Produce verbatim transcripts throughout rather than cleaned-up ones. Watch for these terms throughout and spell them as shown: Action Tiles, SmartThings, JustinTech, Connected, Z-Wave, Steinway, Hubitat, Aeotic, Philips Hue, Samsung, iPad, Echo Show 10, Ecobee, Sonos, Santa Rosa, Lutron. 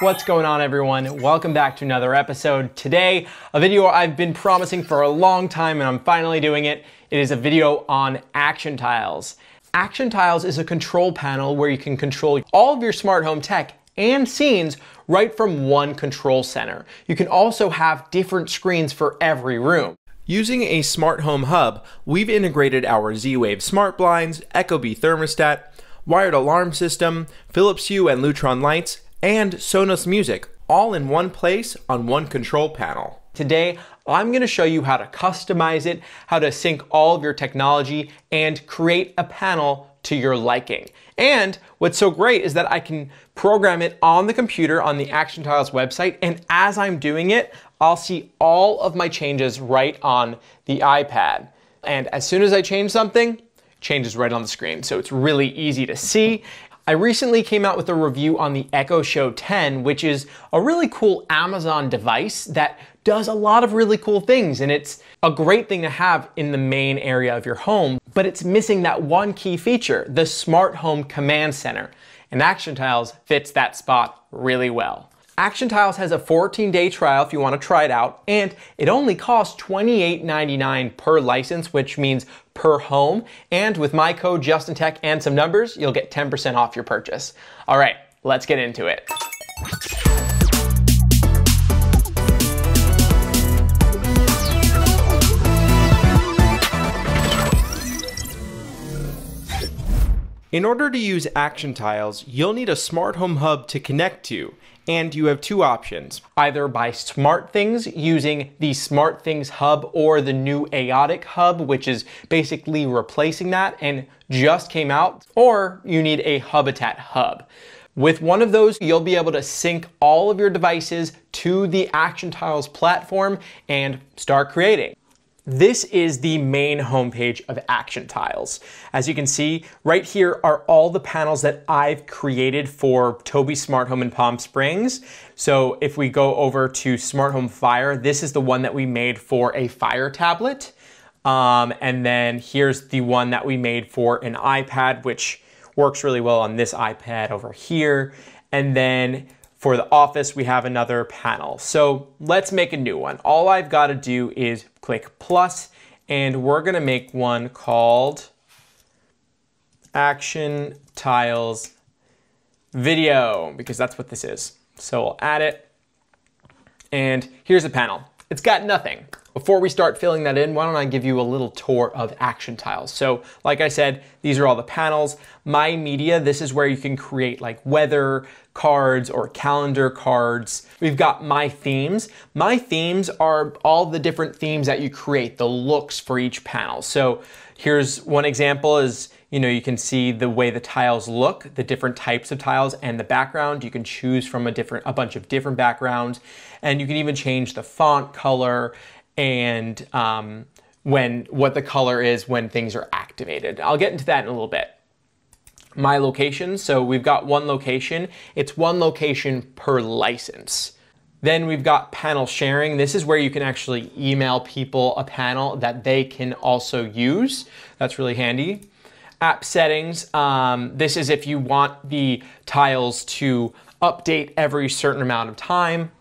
What's going on, everyone? Welcome back to another episode. Today, a video I've been promising for a long time and I'm finally doing it. It is a video on Action Tiles. Action Tiles is a control panel where you can control all of your smart home tech and scenes right from one control center. You can also have different screens for every room. Using a smart home hub, we've integrated our Z-Wave smart blinds, Ecobee thermostat, wired alarm system, Philips Hue and Lutron lights, and Sonos music, all in one place on one control panel. Today, I'm going to show you how to customize it, how to sync all of your technology, and create a panel to your liking. And what's so great is that I can program it on the computer on the Action Tiles website, and as I'm doing it, I'll see all of my changes right on the iPad. And as soon as I change something, it changes right on the screen, so it's really easy to see. I recently came out with a review on the Echo Show ten, which is a really cool Amazon device that does a lot of really cool things, and it's a great thing to have in the main area of your home, but it's missing that one key feature, the Smart Home Command Center, and Action Tiles fits that spot really well. Action Tiles has a fourteen day trial if you want to try it out, and it only costs twenty-eight ninety-nine per license, which means per home, and with my code JustinTech and some numbers, you'll get ten percent off your purchase. All right, let's get into it. In order to use Action Tiles, you'll need a smart home hub to connect to, and you have two options, either by SmartThings using the SmartThings hub or the new Aeotic hub, which is basically replacing that and just came out, or you need a Hubitat hub. With one of those, you'll be able to sync all of your devices to the Action Tiles platform and start creating. This is the main homepage of Action Tiles. As you can see, right here are all the panels that I've created for Toby's Smart Home in Palm Springs. So if we go over to Smart Home Fire, this is the one that we made for a Fire tablet. Um, and then here's the one that we made for an iPad, which works really well on this iPad over here. And then for the office, we have another panel. So let's make a new one. All I've got to do is click plus, and we're going to make one called Action Tiles Video, because that's what this is. So I'll add it. And here's the panel. It's got nothing. Before we start filling that in, why don't I give you a little tour of Action Tiles. So like I said, these are all the panels. My media, this is where you can create like weather cards or calendar cards. We've got my themes. My themes are all the different themes that you create, the looks for each panel. So here's one example is, you know, you can see the way the tiles look, the different types of tiles and the background. You can choose from a different, a bunch of different backgrounds, and you can even change the font color and um, when what the color is when things are activated. I'll get into that in a little bit. My location, so we've got one location. It's one location per license. Then we've got panel sharing. This is where you can actually email people a panel that they can also use. That's really handy. App settings, um, this is if you want the tiles to update every certain amount of time.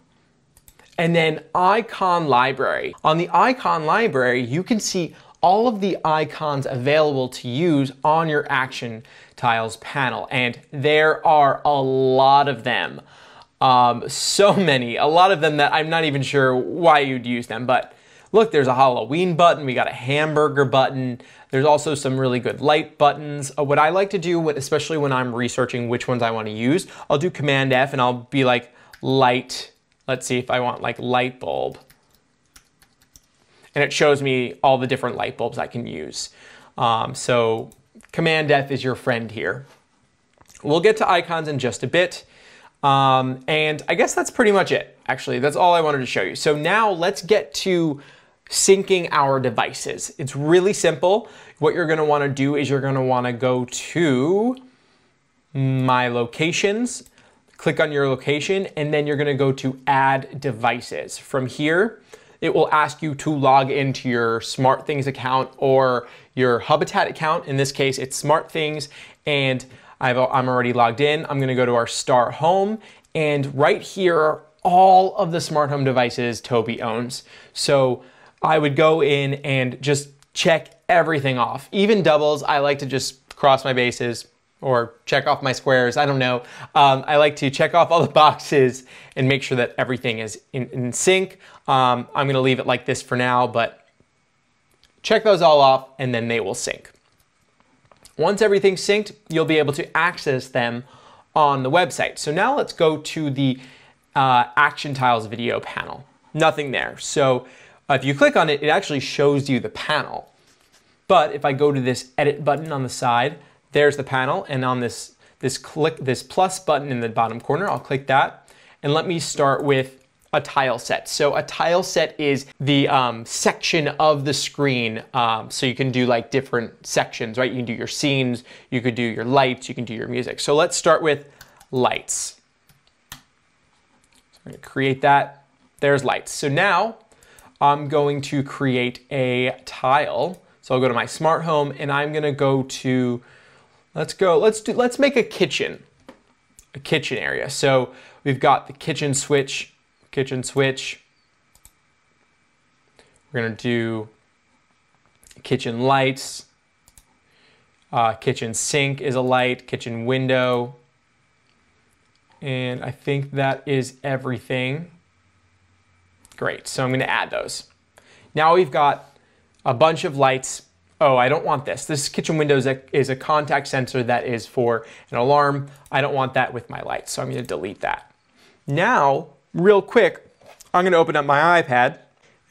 And then icon library. On the icon library, you can see all of the icons available to use on your Action Tiles panel. And there are a lot of them. Um, so many, a lot of them that I'm not even sure why you'd use them, but look, there's a Halloween button, we got a hamburger button, there's also some really good light buttons. Uh, what I like to do, when, especially when I'm researching which ones I want to use, I'll do Command F and I'll be like light, let's see if I want like light bulb. And it shows me all the different light bulbs I can use. Um, so Command F is your friend here. We'll get to icons in just a bit. Um, and I guess that's pretty much it. Actually, that's all I wanted to show you. So now let's get to syncing our devices. It's really simple. What you're gonna wanna do is you're gonna wanna go to My Locations, click on your location, and then you're gonna go to Add Devices. From here, it will ask you to log into your SmartThings account or your Hubitat account. In this case, it's SmartThings, and I've, I'm already logged in. I'm gonna go to our Star Home And right here are all of the smart home devices Toby owns. So I would go in and just check everything off. Even doubles, I like to just cross my bases or check off my squares, I don't know. Um, I like to check off all the boxes and make sure that everything is in, in sync. Um, I'm gonna leave it like this for now, but check those all off and then they will sync. Once everything's synced, you'll be able to access them on the website. So now let's go to the uh, Action Tiles video panel. Nothing there. So uh, if you click on it, it actually shows you the panel. But if I go to this edit button on the side, there's the panel, and on this, this click, this plus button in the bottom corner, I'll click that. And let me start with a tile set. So a tile set is the um, section of the screen. Um, so you can do like different sections, right? You can do your scenes, you could do your lights, you can do your music. So let's start with lights. So I'm gonna create that, there's lights. So now I'm going to create a tile. So I'll go to my smart home and I'm gonna go to, let's go, let's do, let's make a kitchen, a kitchen area. So we've got the kitchen switch, kitchen switch. We're gonna do kitchen lights, uh, kitchen sink is a light, kitchen window. And I think that is everything. Great, so I'm gonna add those. Now we've got a bunch of lights. Oh, I don't want this. This kitchen window is a, is a contact sensor that is for an alarm. I don't want that with my lights, so I'm gonna delete that. Now, real quick, I'm gonna open up my iPad,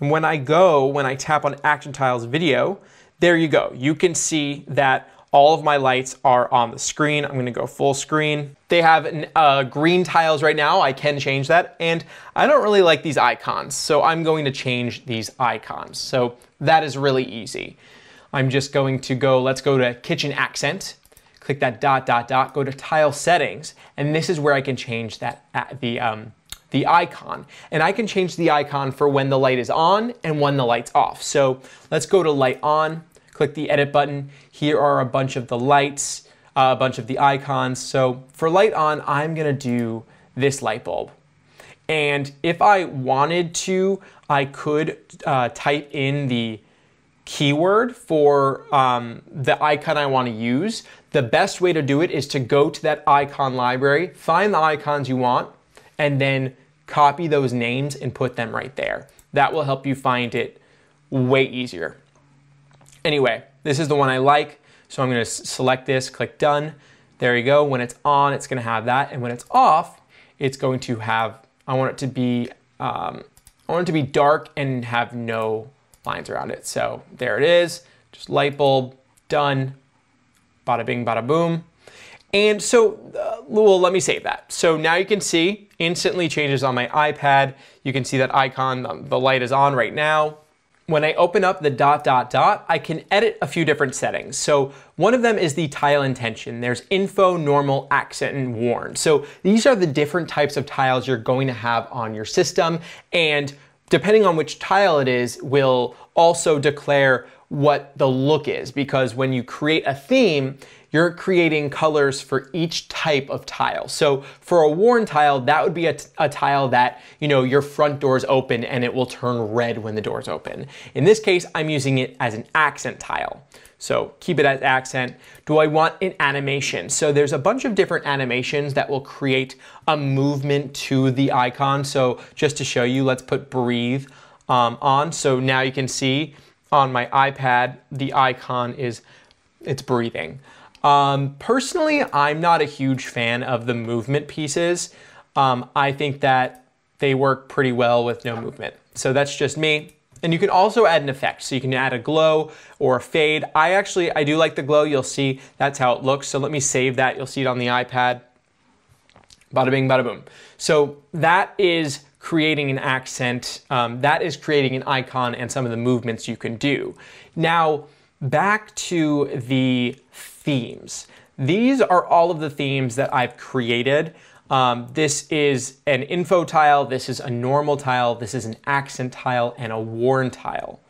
and when I go, when I tap on Action Tiles video, there you go. You can see that all of my lights are on the screen. I'm gonna go full screen. They have an, uh, green tiles right now. I can change that. And I don't really like these icons, so I'm going to change these icons. So that is really easy. I'm just going to go, let's go to kitchen accent, click that dot, dot, dot, go to tile settings. And this is where I can change that at the, um, the icon. And I can change the icon for when the light is on and when the light's off. So let's go to light on. Click the edit button. Here are a bunch of the lights, uh, a bunch of the icons. So for light on, I'm gonna do this light bulb. And if I wanted to, I could uh, type in the keyword for um, the icon I wanna use. The best way to do it is to go to that icon library, find the icons you want, and then copy those names and put them right there. That will help you find it way easier. Anyway, this is the one I like, so I'm gonna select this, click done. There you go, when it's on, it's gonna have that, and when it's off, it's going to have, I want it to be, um, I want it to be dark and have no lines around it. So there it is, just light bulb, done, bada bing, bada boom. And so, uh, well, let me save that. So now you can see, instantly changes on my iPad. You can see that icon, um, the light is on right now. When I open up the dot, dot, dot, I can edit a few different settings. So one of them is the tile intention. There's info, normal, accent, and warn. So these are the different types of tiles you're going to have on your system. And depending on which tile it is, will also declare what the look is. Because when you create a theme, you're creating colors for each type of tile. So for a worn tile, that would be a, a tile that, you know, your front door's open and it will turn red when the door's open. In this case, I'm using it as an accent tile. So keep it as accent. Do I want an animation? So there's a bunch of different animations that will create a movement to the icon. So just to show you, let's put breathe um, on. So now you can see on my iPad, the icon is, it's breathing. Um, personally, I'm not a huge fan of the movement pieces. Um, I think that they work pretty well with no movement. So that's just me. And you can also add an effect. So you can add a glow or a fade. I actually, I do like the glow. You'll see that's how it looks. So let me save that. You'll see it on the iPad. Bada bing, bada boom. So that is creating an accent. Um, that is creating an icon and some of the movements you can do. Now, back to the themes. These are all of the themes that I've created. Um, this is an info tile, this is a normal tile, this is an accent tile, and a warn tile.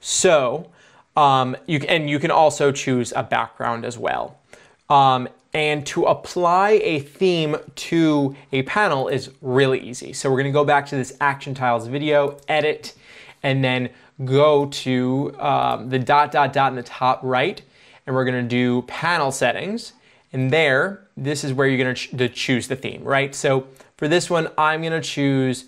So, um, you, and you can also choose a background as well. Um, And to apply a theme to a panel is really easy. So we're gonna go back to this Action Tiles video, edit, and then go to um, the dot, dot, dot in the top right, and we're gonna do panel settings. And there, this is where you're gonna ch to choose the theme, right? So for this one, I'm gonna choose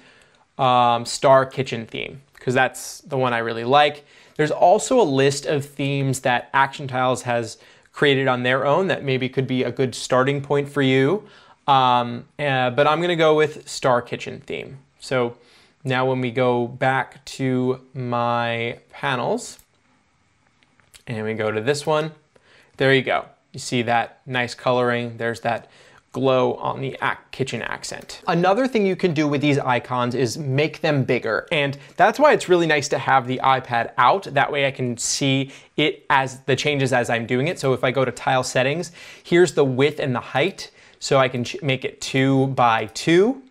um, Star Kitchen theme, because that's the one I really like. There's also a list of themes that Action Tiles has created on their own that maybe could be a good starting point for you. Um, uh, but I'm gonna go with Star Kitchen theme. So now when we go back to my panels and we go to this one, there you go. You see that nice coloring. There's that glow on the ac- kitchen accent. Another thing you can do with these icons is make them bigger. And that's why it's really nice to have the iPad out. That way I can see it as the changes as I'm doing it. So if I go to tile settings, here's the width and the height. So I can make it two by two.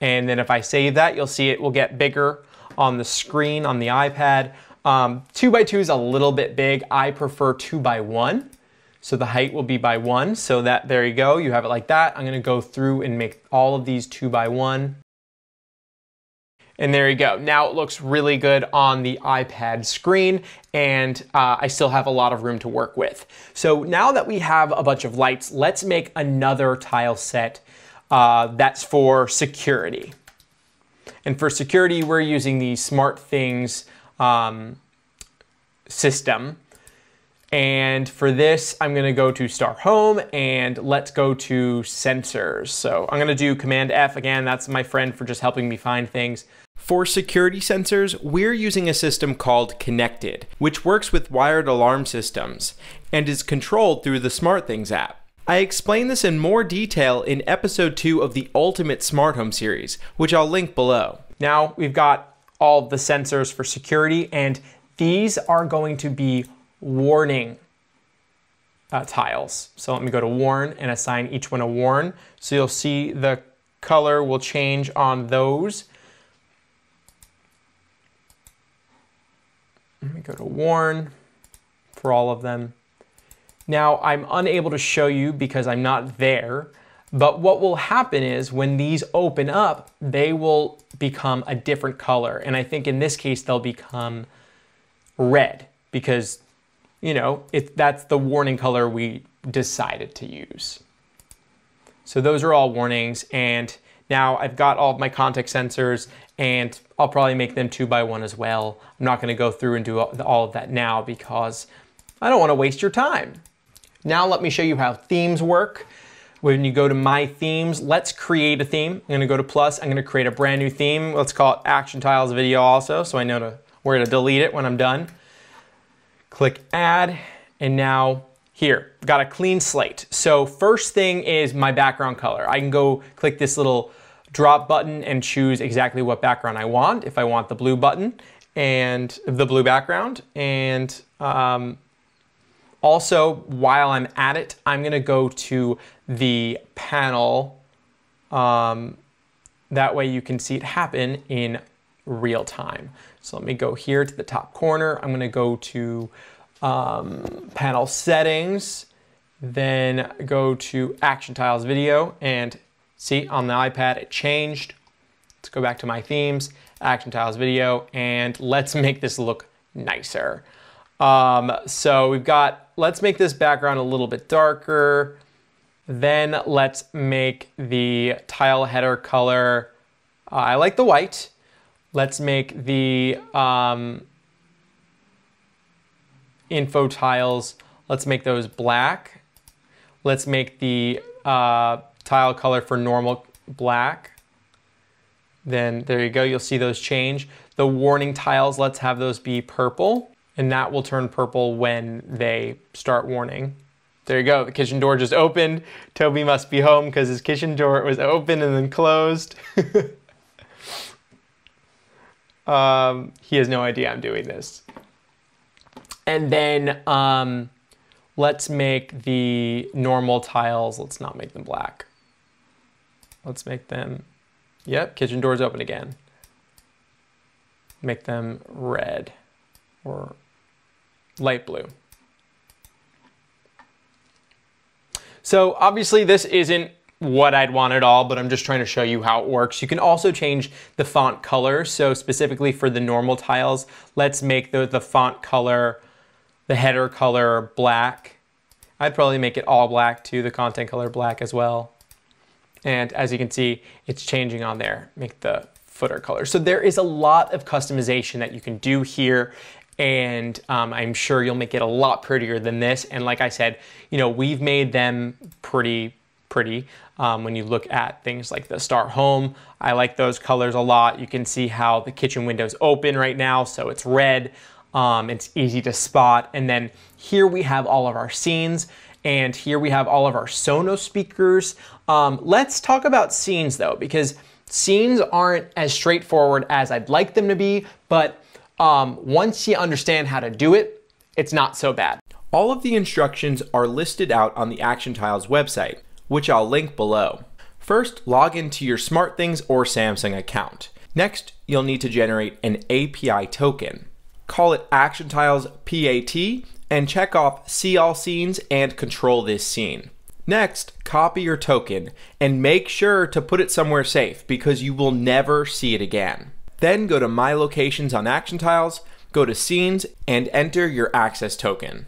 And then if I save that, you'll see it will get bigger on the screen on the iPad. Um, two by two is a little bit big. I prefer two by one. So the height will be by one, so that, there you go, you have it like that. I'm gonna go through and make all of these two by one. And there you go. Now it looks really good on the iPad screen, and uh, I still have a lot of room to work with. So now that we have a bunch of lights, let's make another tile set uh, that's for security. And for security, we're using the SmartThings um, system. And for this, I'm gonna go to Star Home and let's go to sensors. So I'm gonna do Command F again. That's my friend for just helping me find things. For security sensors, we're using a system called Connected, which works with wired alarm systems and is controlled through the SmartThings app. I explain this in more detail in episode two of the Ultimate Smart Home series, which I'll link below. Now we've got all the sensors for security, and these are going to be warning uh, tiles. So let me go to warn and assign each one a warn. So you'll see the color will change on those. Let me go to warn for all of them. Now I'm unable to show you because I'm not there, but what will happen is when these open up, they will become a different color. And I think in this case, they'll become red because you know, it, that's the warning color we decided to use. So those are all warnings. And now I've got all of my contact sensors, and I'll probably make them two by one as well. I'm not gonna go through and do all of that now because I don't wanna waste your time. Now let me show you how themes work. When you go to My Themes, let's create a theme. I'm gonna go to plus, I'm gonna create a brand new theme. Let's call it Action Tiles Video also, so I know to, where to delete it when I'm done. Click add, and now here, got a clean slate. So first thing is my background color. I can go click this little drop button and choose exactly what background I want. If I want the blue button and the blue background. And um, also while I'm at it, I'm gonna go to the panel. Um, that way you can see it happen in real time. So let me go here to the top corner. I'm gonna go to um, panel settings, then go to Action Tiles video, and see on the iPad it changed. Let's go back to My Themes, Action Tiles video, and let's make this look nicer. Um, so we've got, let's make this background a little bit darker. Then let's make the tile header color, uh, I like the white. Let's make the um, info tiles, let's make those black. Let's make the uh, tile color for normal black. Then there you go, you'll see those change. The warning tiles, let's have those be purple, and that will turn purple when they start warning. There you go, the kitchen door just opened. Toby must be home because his kitchen door was open and then closed. Um, he has no idea I'm doing this. And then um, let's make the normal tiles, let's not make them black. Let's make them, yep, kitchen doors open again. Make them red or light blue. So obviously this isn't what I'd want at all, but I'm just trying to show you how it works. You can also change the font color. So specifically for the normal tiles, let's make the, the font color, the header color black. I'd probably make it all black too, the content color black as well. And as you can see, it's changing on there. Make the footer color. So there is a lot of customization that you can do here. And um, I'm sure you'll make it a lot prettier than this. And like I said, you know, we've made them pretty pretty um, when you look at things like the Star Home. I like those colors a lot. You can see how the kitchen window's open right now, so it's red. Um, it's easy to spot. And then here we have all of our scenes, and here we have all of our Sonos speakers. Um, let's talk about scenes though, because scenes aren't as straightforward as I'd like them to be, but um, once you understand how to do it, it's not so bad. All of the instructions are listed out on the Action Tiles website, which I'll link below. First, log into your SmartThings or Samsung account. Next, you'll need to generate an A P I token. Call it Action Tiles P A T and check off See All Scenes and Control This Scene. Next, copy your token and make sure to put it somewhere safe because you will never see it again. Then go to My Locations on Action Tiles, go to Scenes, and enter your access token.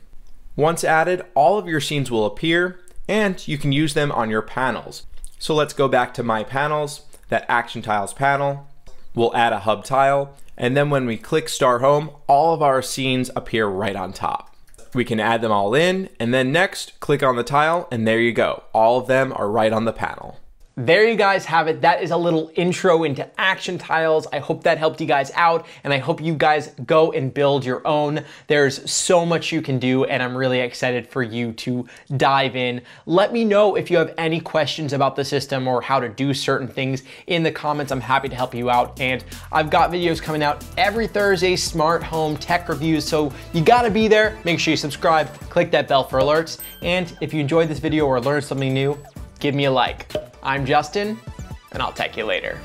Once added, all of your scenes will appear and you can use them on your panels. So let's go back to My Panels, that Action Tiles panel. We'll add a hub tile, and then when we click Star Home, all of our scenes appear right on top. We can add them all in, and then next, click on the tile, and there you go. All of them are right on the panel. There you guys have it. That is a little intro into Action Tiles. I hope that helped you guys out, and I hope you guys go and build your own. There's so much you can do, and I'm really excited for you to dive in. Let me know if you have any questions about the system or how to do certain things in the comments. I'm happy to help you out, and I've got videos coming out every Thursday, smart home tech reviews, so you gotta be there. Make sure you subscribe, click that bell for alerts, and if you enjoyed this video or learned something new, give me a like. I'm Justin, and I'll tech you later.